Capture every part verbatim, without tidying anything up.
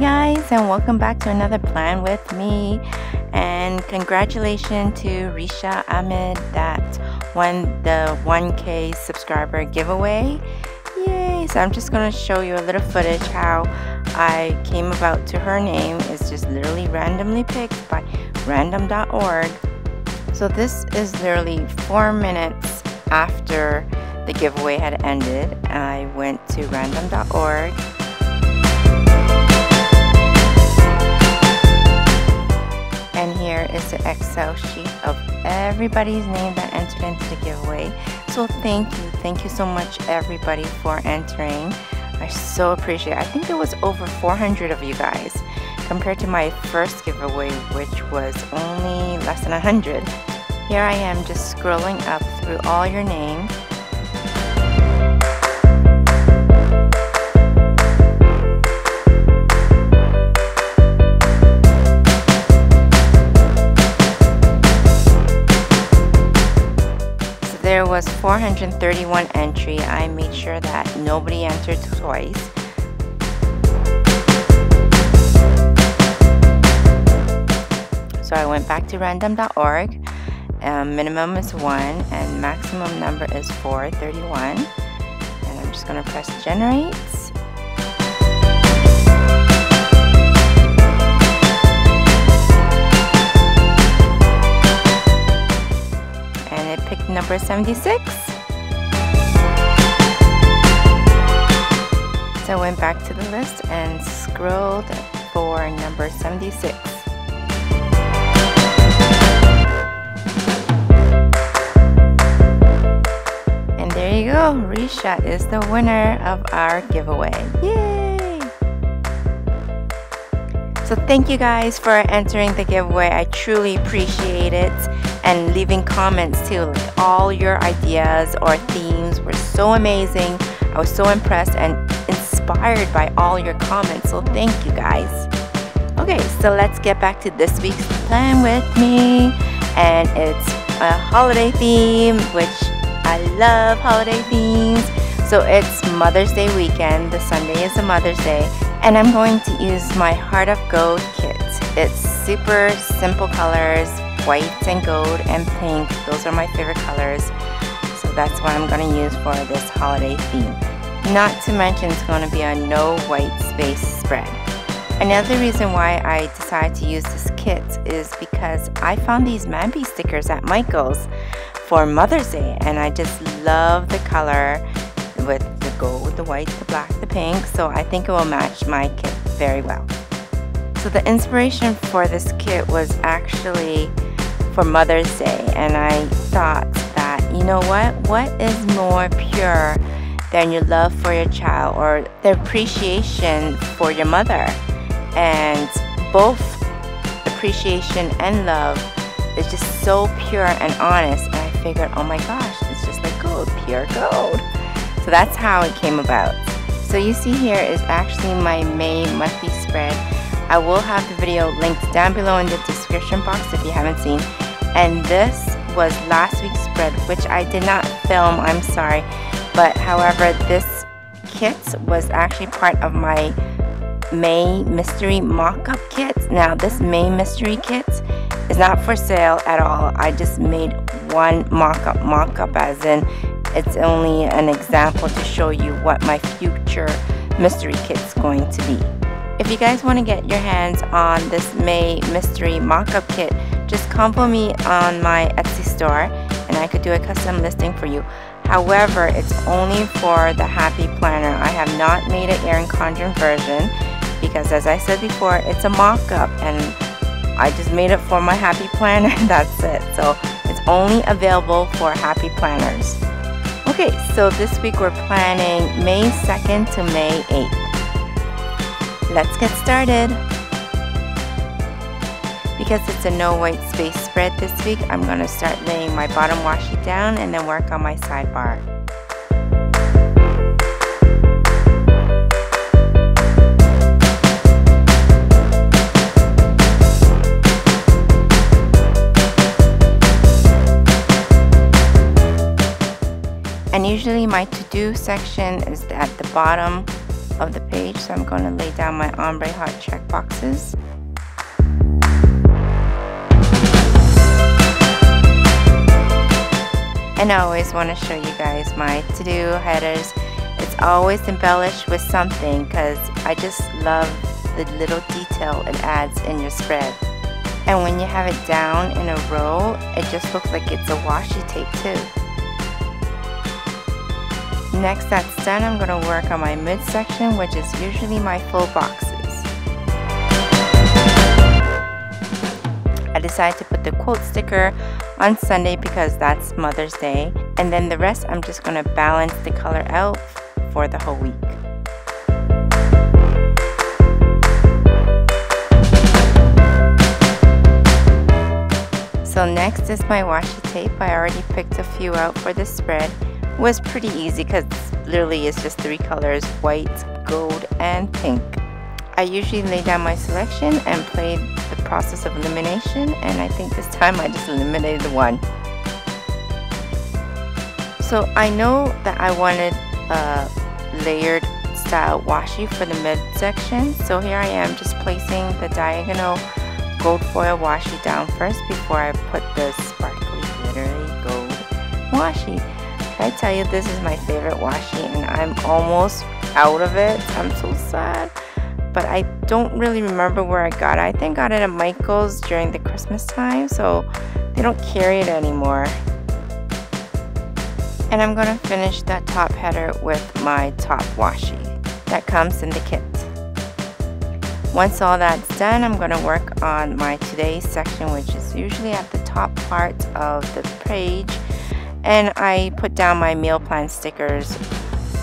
Hi guys, and welcome back to another plan with me, and congratulations to Risha Ahmed that won the one K subscriber giveaway. Yay! So I'm just going to show you a little footage how I came about to her name. It's just literally randomly picked by random dot org. So this is literally four minutes after the giveaway had ended. I went to random dot org. Is the Excel sheet of everybody's name that entered into the giveaway. So thank you, thank you so much everybody for entering. I so appreciate it. I think there was over four hundred of you guys compared to my first giveaway, which was only less than one hundred. Here I am just scrolling up through all your names. There was four hundred thirty-one entry. I made sure that nobody entered twice. So I went back to random dot org. Um, minimum is one and maximum number is four thirty-one. And I'm just gonna press generate. Pick number seventy-six. So I went back to the list and scrolled for number seventy-six. And there you go, Risha is the winner of our giveaway. Yay! So thank you guys for entering the giveaway. I truly appreciate it. And leaving comments too, like all your ideas or themes were so amazing. I was so impressed and inspired by all your comments, so thank you guys. Okay, so let's get back to this week's plan with me, and it's a holiday theme, which I love holiday themes. So it's Mother's Day weekend, the Sunday is the Mother's Day, and I'm going to use my Heart of Gold kit. It's super simple colors, white and gold and pink. Those are my favorite colors, so that's what I'm going to use for this holiday theme. Not to mention it's going to be a no white space spread. Another reason why I decided to use this kit is because I found these Mambi stickers at Michael's for Mother's Day, and I just love the color with the gold, the white, the black, the pink, so I think it will match my kit very well. So the inspiration for this kit was actually for Mother's Day, and I thought that, you know what, what is more pure than your love for your child or the appreciation for your mother? And both appreciation and love is just so pure and honest, and I figured, oh my gosh, it's just like gold, pure gold. So that's how it came about. So you see here is actually my May monthly spread. I will have the video linked down below in the description box if you haven't seen. And this was last week's spread, which I did not film, I'm sorry. But however, this kit was actually part of my May mystery mock-up kit. Now this May mystery kit is not for sale at all. I just made one mock-up, mock-up as in it's only an example to show you what my future mystery kit's going to be. If you guys want to get your hands on this May mystery mock-up kit, just combo me on my Etsy store and I could do a custom listing for you. However, it's only for the Happy Planner. I have not made an Erin Condren version because, as I said before, it's a mock-up and I just made it for my Happy Planner and that's it. So it's only available for Happy Planners. Okay, so this week we're planning May second to May eighth. Let's get started. Because it's a no white space spread this week, I'm going to start laying my bottom washi down and then work on my sidebar. And usually my to-do section is at the bottom of the page, so I'm going to lay down my ombre heart checkboxes. And I always want to show you guys my to-do headers. It's always embellished with something because I just love the little detail it adds in your spread. And when you have it down in a row, it just looks like it's a washi tape too. Next that's done, I'm going to work on my midsection, which is usually my full boxes. I decided to put the quote sticker on Sunday because that's Mother's Day. And then the rest, I'm just going to balance the color out for the whole week. So next is my washi tape. I already picked a few out for this spread. It was pretty easy because literally it's just three colors, white, gold, and pink. I usually lay down my selection and play the process of elimination, and I think this time I just eliminated one. So I know that I wanted a layered style washi for the midsection, so here I am just placing the diagonal gold foil washi down first before I put the sparkly glittery gold washi. Can I tell you, this is my favorite washi and I'm almost out of it. I'm so sad, but I don't really remember where I got it. I think I got it at Michael's during the Christmas time, so they don't carry it anymore. And I'm going to finish that top header with my top washi that comes in the kit. Once all that's done, I'm going to work on my today's section, which is usually at the top part of the page. And I put down my meal plan stickers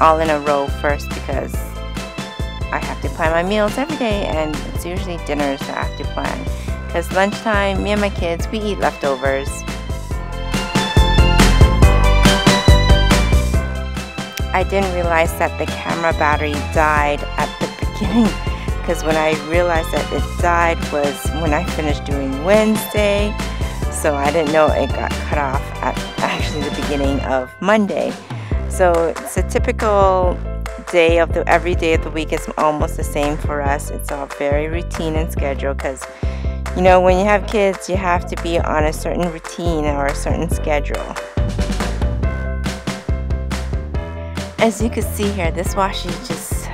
all in a row first because I have to plan my meals every day, and it's usually dinners that I have to plan because lunchtime, me and my kids, we eat leftovers. I didn't realize that the camera battery died at the beginning, because when I realized that it died was when I finished doing Wednesday, so I didn't know it got cut off at actually the beginning of Monday. So it's a typical day of the every day of the week is almost the same for us. It's all very routine and scheduled because, you know, when you have kids, you have to be on a certain routine or a certain schedule. As you can see here, this washi just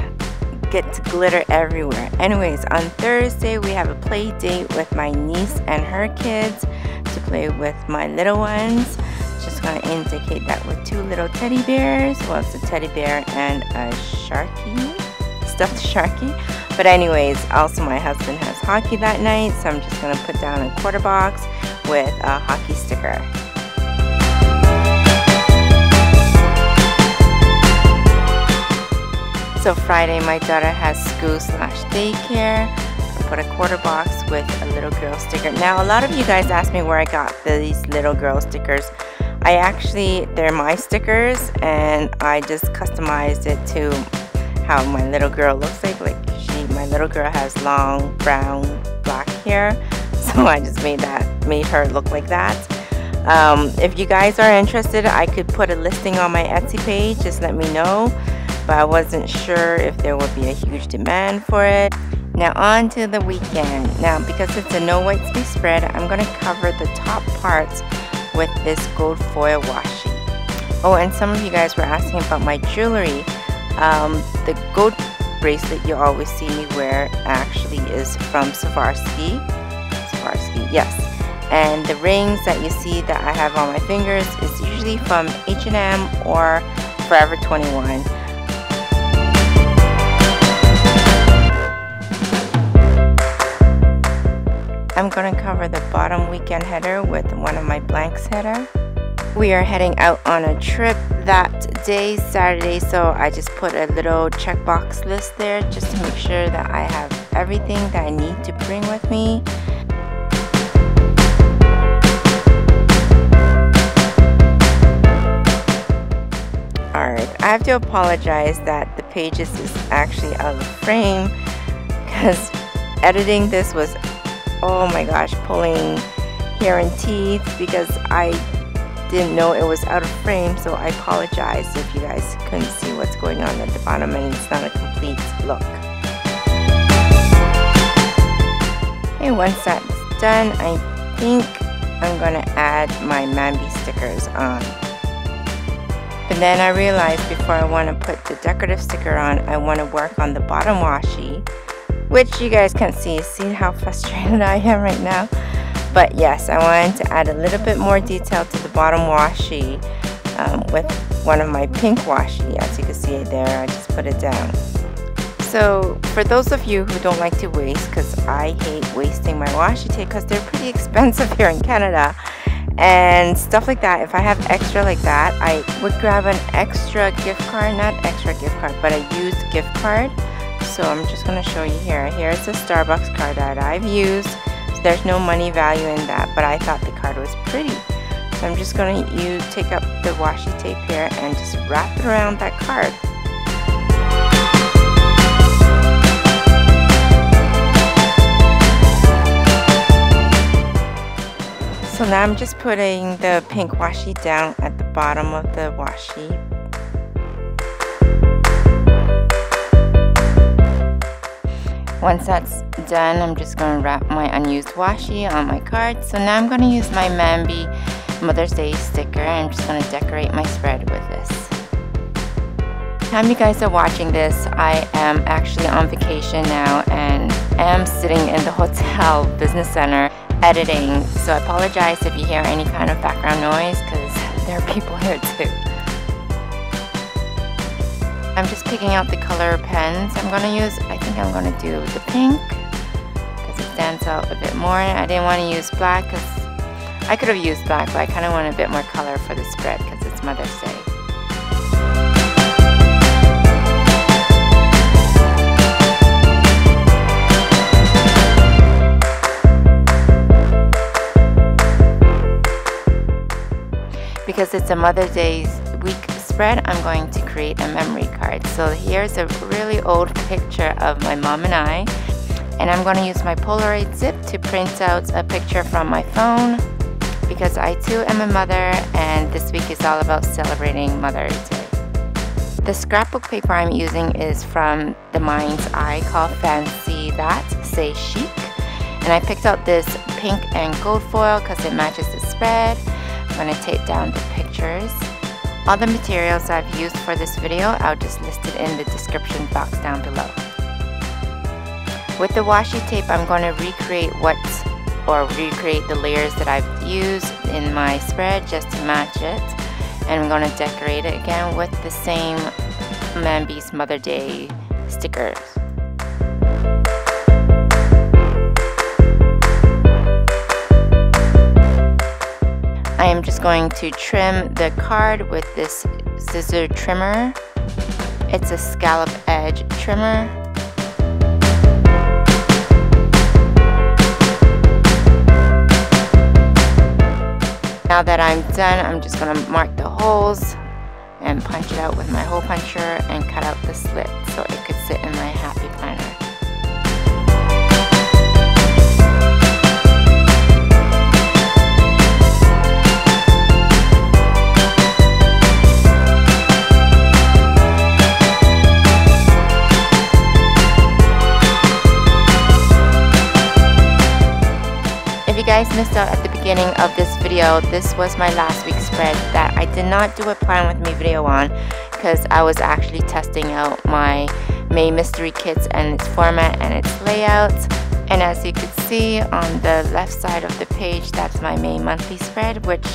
gets glitter everywhere. Anyways, on Thursday we have a play date with my niece and her kids to play with my little ones. Just going to indicate that with two little teddy bears. Well, it's a teddy bear and a sharky, stuffed sharky. But anyways, also my husband has hockey that night, so I'm just going to put down a quarter box with a hockey sticker. So Friday, my daughter has school slash daycare. I put a quarter box with a little girl sticker. Now, a lot of you guys asked me where I got these little girl stickers. I actually, they're my stickers, and I just customized it to how my little girl looks like. Like she, my little girl has long brown black hair, so I just made that, made her look like that. Um, if you guys are interested, I could put a listing on my Etsy page. Just let me know. But I wasn't sure if there would be a huge demand for it. Now on to the weekend. Now because it's a no white space spread, I'm going to cover the top parts with this gold foil washi. Oh, and some of you guys were asking about my jewelry. Um, the gold bracelet you always see me wear actually is from Savarski. Savarski, yes. And the rings that you see that I have on my fingers is usually from H and M or Forever twenty-one. I'm going to cover the bottom weekend header with one of my blanks header. We are heading out on a trip that day, Saturday, so I just put a little checkbox list there just to make sure that I have everything that I need to bring with me. Alright, I have to apologize that the pages is actually out of frame because editing this was, oh my gosh, pulling hair and teeth because I didn't know it was out of frame, so I apologize if you guys couldn't see what's going on at the bottom and it's not a complete look. And once that's done, I think I'm gonna add my Mambi stickers on. But then I realized before I want to put the decorative sticker on, I want to work on the bottom washi, which you guys can see. See how frustrated I am right now? But yes, I wanted to add a little bit more detail to the bottom washi um, with one of my pink washi. As you can see there, I just put it down. So for those of you who don't like to waste, because I hate wasting my washi tape because they're pretty expensive here in Canada, and stuff like that, if I have extra like that, I would grab an extra gift card, not extra gift card, but a used gift card. So I'm just going to show you here. Here is a Starbucks card that I've used. So there's no money value in that, but I thought the card was pretty. So I'm just going to use, take up the washi tape here and just wrap it around that card. So now I'm just putting the pink washi down at the bottom of the washi. Once that's done, I'm just going to wrap my unused washi on my card. So now I'm going to use my Mambi Mother's Day sticker and I'm just going to decorate my spread with this. By the time you guys are watching this, I am actually on vacation now and am sitting in the hotel business center editing, so I apologize if you hear any kind of background noise because there are people here too. I'm just picking out the color pens I'm going to use. I think I'm going to do the pink because it stands out a bit more. I didn't want to use black because I could have used black, but I kind of want a bit more color for the spread because it's Mother's Day. Because it's a Mother's Day week spread, I'm going to create a memory card. So here's a really old picture of my mom and I, and I'm going to use my Polaroid Zip to print out a picture from my phone because I too am a mother, and this week is all about celebrating Mother's Day. The scrapbook paper I'm using is from the Minds Eye called Fancy That, Say Chic, and I picked out this pink and gold foil because it matches the spread. I'm going to tape down the pictures. All the materials I've used for this video, I'll just list it in the description box down below. With the washi tape, I'm going to recreate what, or recreate the layers that I've used in my spread just to match it. And I'm going to decorate it again with the same Mambi's Mother's Day stickers. I am just going to trim the card with this scissor trimmer. It's a scallop edge trimmer. Now that I'm done, I'm just going to mark the holes and punch it out with my hole puncher and cut out the slit so it could sit in my Happy Planner. If you guys missed out at the beginning of this video, this was my last week's spread that I did not do a plan with me video on because I was actually testing out my May mystery kits and its format and its layout. And as you could see on the left side of the page, that's my May monthly spread, which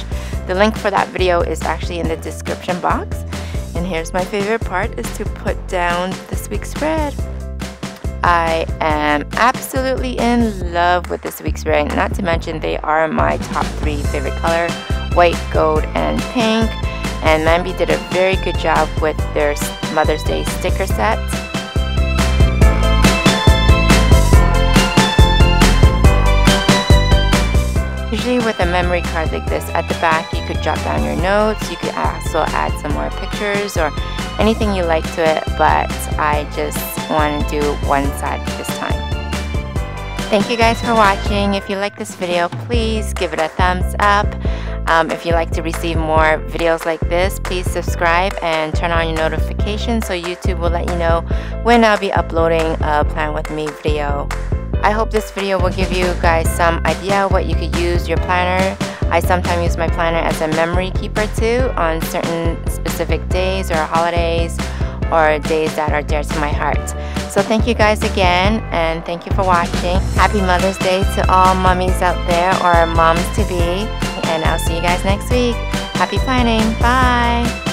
the link for that video is actually in the description box. And here's my favorite part, is to put down this week's spread. I am absolutely in love with this week's spread, not to mention they are my top three favorite color, white, gold, and pink. And Mambi did a very good job with their Mother's Day sticker set. Usually with a memory card like this, at the back you could jot down your notes, you could also add some more pictures or anything you like to it, but I just want to do one side this time. Thank you guys for watching. If you like this video, please give it a thumbs up. Um, if you'd like to receive more videos like this, please subscribe and turn on your notifications so YouTube will let you know when I'll be uploading a Plan With Me video. I hope this video will give you guys some idea what you could use your planner. I sometimes use my planner as a memory keeper too on certain specific days or holidays or days that are dear to my heart. So thank you guys again, and thank you for watching. Happy Mother's Day to all mummies out there or moms to be, and I'll see you guys next week. Happy planning. Bye.